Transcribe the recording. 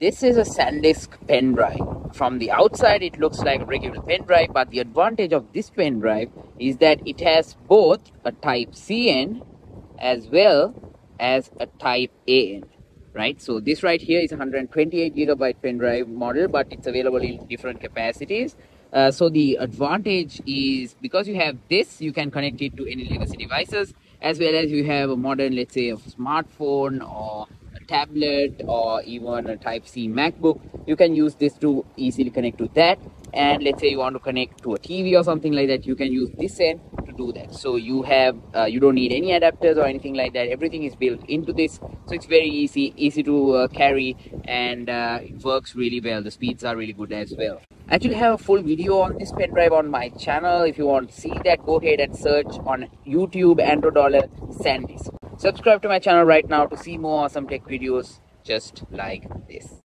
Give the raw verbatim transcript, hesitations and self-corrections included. This is a SanDisk pen drive. From the outside, it looks like a regular pen drive, but the advantage of this pen drive is that it has both a Type C end as well as a Type A end, right? So this right here is a one hundred twenty-eight gigabyte pen drive model, but it's available in different capacities. Uh, so the advantage is, because you have this, you can connect it to any legacy devices, as well as you have a modern, let's say, a smartphone or tablet or even a Type C MacBook. You can use this to easily connect to that, and let's say you want to connect to a T V or something like that, you can use this end to do that. So you have uh, you don't need any adapters or anything like that. Everything is built into this, so it's very easy easy to uh, carry, and uh, it works really well. The speeds are really good as well. I actually have a full video on this pen drive on my channel. If you want to see that, go ahead and search on YouTube AndroDollar SanDisk. Subscribe to my channel right now to see more awesome tech videos just like this.